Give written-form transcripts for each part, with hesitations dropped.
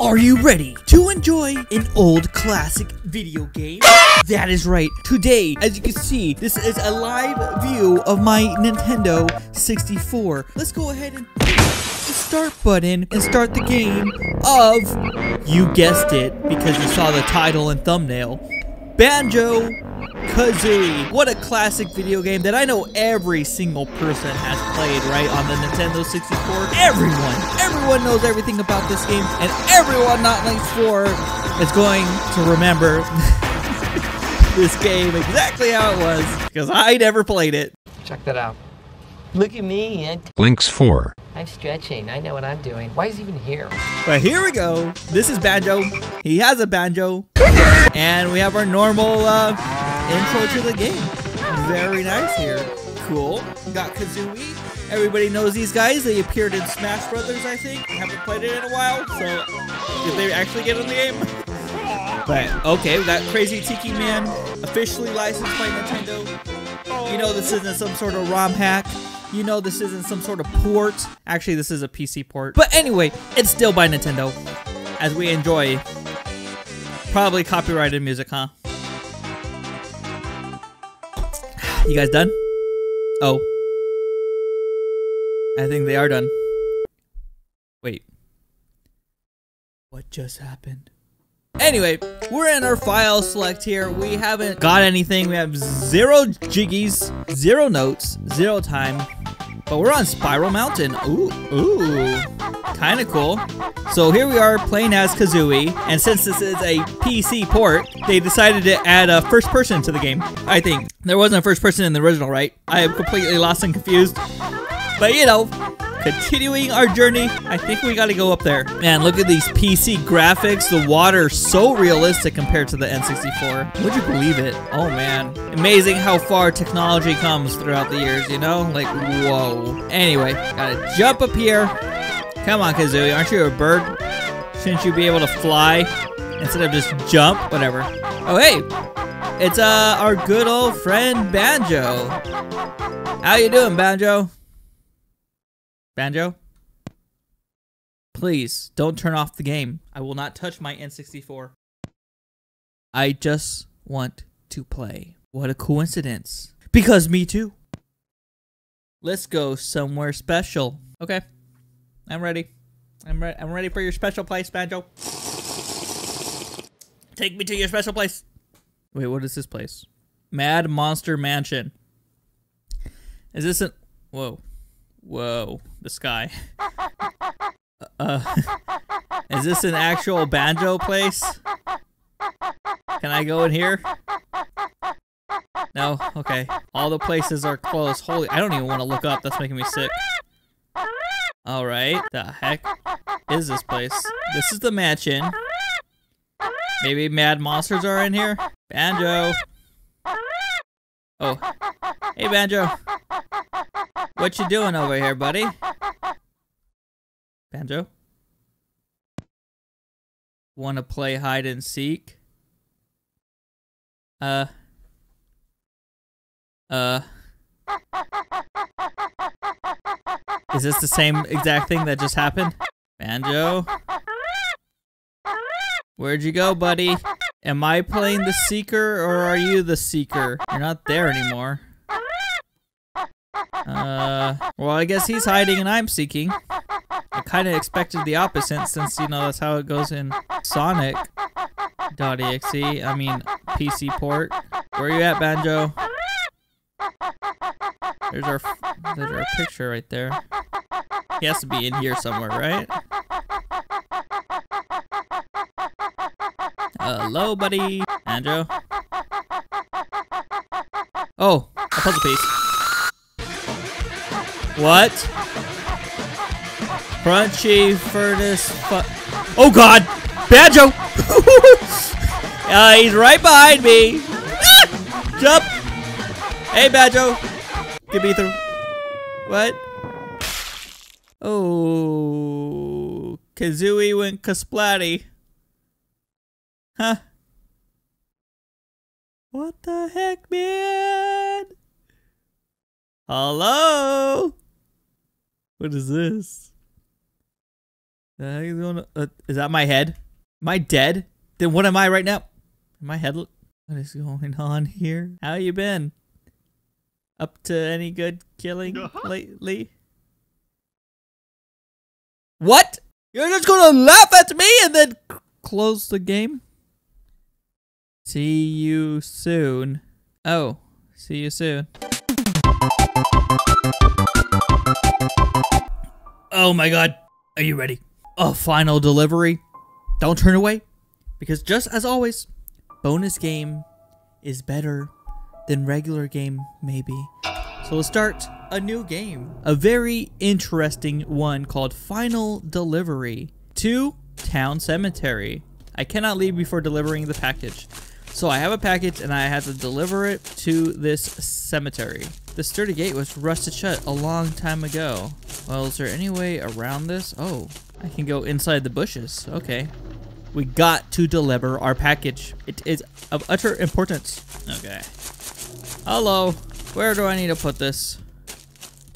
Are you ready to enjoy an old classic video game? That is right. Today, as you can see, this is a live view of my Nintendo 64. Let's go ahead and hit the start button and start the game of, you guessed it, because you saw the title and thumbnail, Banjo Kazooie. What a classic video game that I know every single person has played, right, on the Nintendo 64. Everyone knows everything about this game, and everyone not 94 is going to remember this game exactly how it was, because I never played it. Check that out. Look at me, and Link's 4. I'm stretching. I know what I'm doing. Why is he even here? But here we go. This is Banjo. He has a banjo. And we have our normal intro to the game. Very nice here. Cool. Got Kazooie. Everybody knows these guys. They appeared in Smash Brothers, I think. I haven't played it in a while, so did they actually get in the game? But okay, that crazy Tiki Man, officially licensed by Nintendo. You know this isn't some sort of ROM hack. You know this isn't some sort of port. Actually, this is a PC port. But anyway, it's still by Nintendo. As we enjoy probably copyrighted music, huh? You guys done? Oh. I think they are done. Wait. What just happened? Anyway, we're in our file select here. We haven't got anything. We have 0 jiggies, 0 notes, 0 time. But we're on Spiral Mountain. Ooh. Kind of cool. So here we are playing as Kazooie. And since this is a PC port, they decided to add a first person to the game, I think. There wasn't a first person in the original, right? I am completely lost and confused. But you know, continuing our journey, I think we gotta go up there. Man, look at these PC graphics. The water is so realistic compared to the N64. Would you believe it? Oh man. Amazing how far technology comes throughout the years, you know? Like, whoa. Anyway, gotta jump up here. Come on, Kazooie, aren't you a bird? Shouldn't you be able to fly instead of just jump? Whatever. Oh, hey. It's our good old friend, Banjo. How you doing, Banjo? Banjo? Please, don't turn off the game. I will not touch my N64. I just want to play. What a coincidence. Because me too. Let's go somewhere special. Okay. I'm ready. I'm ready for your special place, Banjo. Take me to your special place. Wait, what is this place? Mad Monster Mansion. Is this an... Whoa. Whoa, the sky. Is this an actual banjo place? Can I go in here? No? Okay. All the places are closed. Holy, I don't even want to look up. That's making me sick. Alright, the heck is this place? This is the mansion. Maybe mad monsters are in here? Banjo! Oh. Hey, Banjo. What you doing over here, buddy? Banjo? Wanna play hide and seek? Is this the same exact thing that just happened? Banjo? Where'd you go, buddy? Am I playing the seeker or are you the seeker? You're not there anymore. Well, I guess he's hiding and I'm seeking. I kind of expected the opposite since, you know, that's how it goes in Sonic.exe. I mean, PC port. Where you at, Banjo? There's our picture right there. He has to be in here somewhere, right? Hello, buddy. Banjo. Oh, a puzzle piece. What? Crunchy furnace. Oh God, Banjo! He's right behind me. Jump! Hey, Banjo, get me through. What? Oh, Kazooie went kasplatty. Huh? What the heck, man? Hello. What is this? The heck is going on? Is that my head? Am I dead? Then what am I right now? My head. What is going on here? How you been? Up to any good killing lately? What? You're just gonna laugh at me and then close the game? See you soon. Oh, see you soon. Oh my god. Are you ready? A final delivery. Don't turn away, because just as always, bonus game is better than regular game, maybe. So let's start a new game. A very interesting one called Final Delivery to Town Cemetery. I cannot leave before delivering the package. So I have a package and I have to deliver it to this cemetery. The sturdy gate was rusted shut a long time ago. Well, is there any way around this? Oh, I can go inside the bushes. Okay. We got to deliver our package. It is of utter importance. Okay. Hello. Where do I need to put this?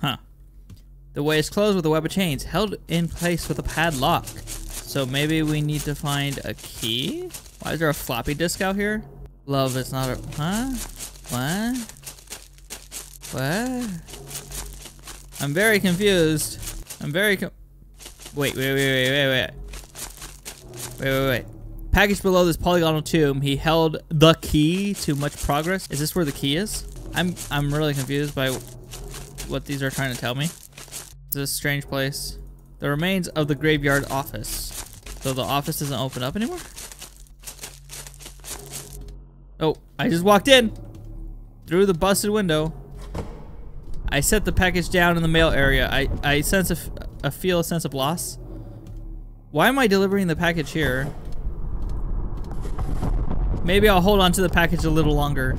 Huh. The way is closed with a web of chains, held in place with a padlock. So maybe we need to find a key? Why is there a floppy disk out here? Love is not a... Huh? What? What? I'm very confused. Wait. Packaged below this polygonal tomb, he held the key to much progress. Is this where the key is? I'm really confused by what these are trying to tell me. This is a strange place. The remains of the graveyard office. So the office doesn't open up anymore? Oh, I just walked in through the busted window. I set the package down in the mail area. I sense feel a sense of loss. Why am I delivering the package here? Maybe I'll hold on to the package a little longer.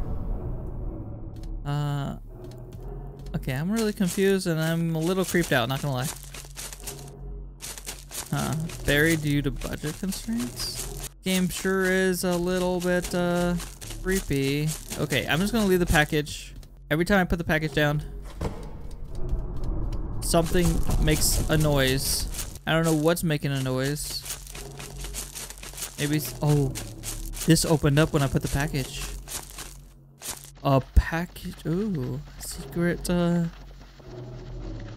Okay, I'm really confused and I'm a little creeped out, not gonna lie. Huh, buried due to budget constraints? Game sure is a little bit, creepy. Okay, I'm just gonna leave the package. Every time I put the package down, something makes a noise. I don't know what's making a noise. Maybe, oh, this opened up when I put the package. A package, ooh, secret,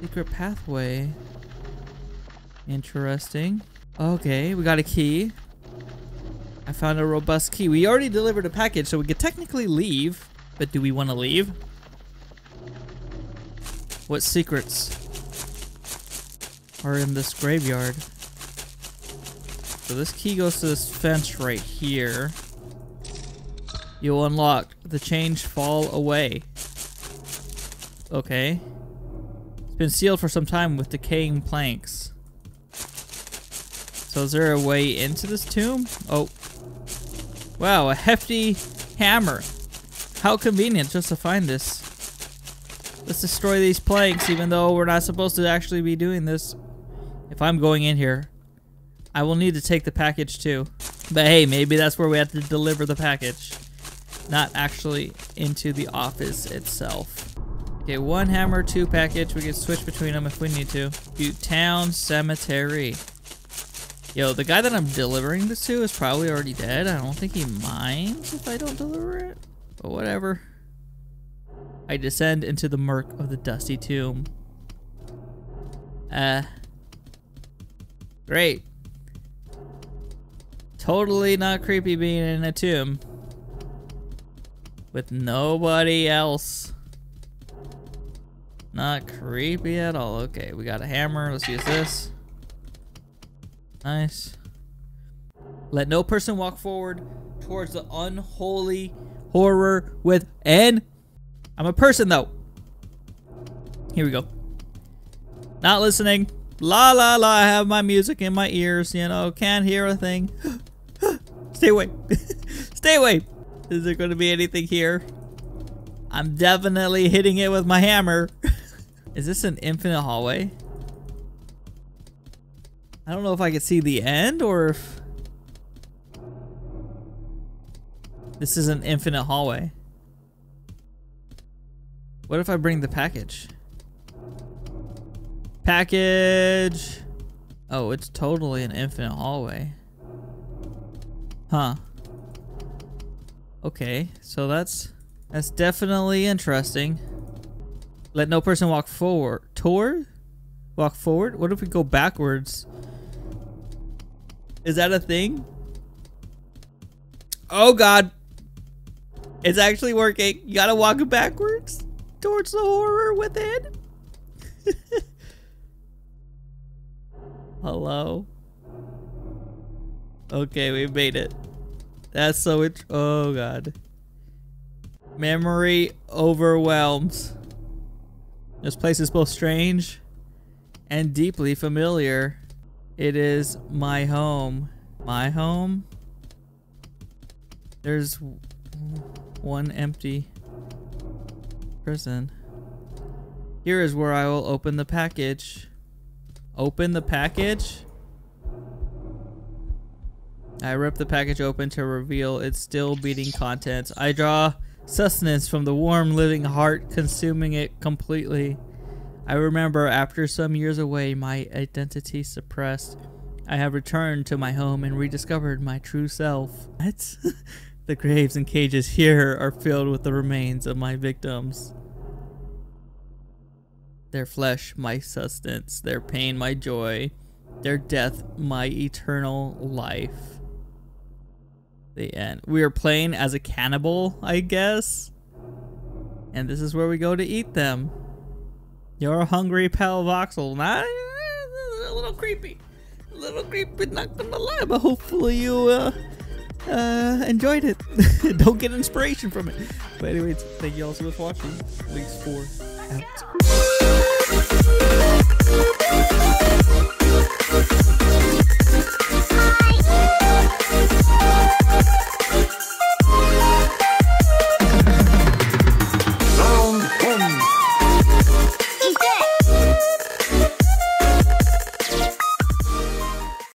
secret pathway. Interesting. Okay, we got a key. I found a robust key. We already delivered a package, so we could technically leave, but do we want to leave? What secrets are in this graveyard? So this key goes to this fence right here. You'll unlock the chains fall away. Okay. It's been sealed for some time with decaying planks. So is there a way into this tomb? Oh. Wow, a hefty hammer. How convenient just to find this. Let's destroy these planks, even though we're not supposed to actually be doing this. If I'm going in here, I will need to take the package too. But hey, maybe that's where we have to deliver the package. Not actually into the office itself. Okay, one hammer, two package. We can switch between them if we need to. Town Cemetery. Yo, the guy that I'm delivering this to is probably already dead. I don't think he minds if I don't deliver it, but whatever. I descend into the murk of the dusty tomb. Great. Totally not creepy being in a tomb with nobody else. Not creepy at all. Okay, we got a hammer. Let's use this. Nice. Let no person walk forward towards the unholy horror with an... I'm a person though. Here we go. Not listening. La la la, I have my music in my ears, you know, can't hear a thing. Stay away. Stay away. Is there gonna be anything here? I'm definitely hitting it with my hammer. Is this an infinite hallway? I don't know if I could see the end or if this is an infinite hallway. What if I bring the package? Package! Oh, it's totally an infinite hallway. Huh. Okay, so that's definitely interesting. Let no person walk forward. Toward? Walk forward? What if we go backwards? Is that a thing? Oh God. It's actually working. You gotta walk backwards towards the horror within. Hello? Okay, we made it. That's so it. Oh God. Memory overwhelms. This place is both strange and deeply familiar. It is my home. My home? There's one empty prison. Here is where I will open the package. Open the package? I rip the package open to reveal its still beating contents. I draw sustenance from the warm living heart, consuming it completely. I remember, after some years away, my identity suppressed. I have returned to my home and rediscovered my true self. What? The graves and cages here are filled with the remains of my victims. Their flesh, my sustenance. Their pain, my joy. Their death, my eternal life. The end. We are playing as a cannibal, I guess. And this is where we go to eat them. You're a hungry pal, Voxel. Nah, a little creepy. A little creepy, not gonna lie, but hopefully you enjoyed it. Don't get inspiration from it. But anyways, thank you all so much for watching. Links 4 out.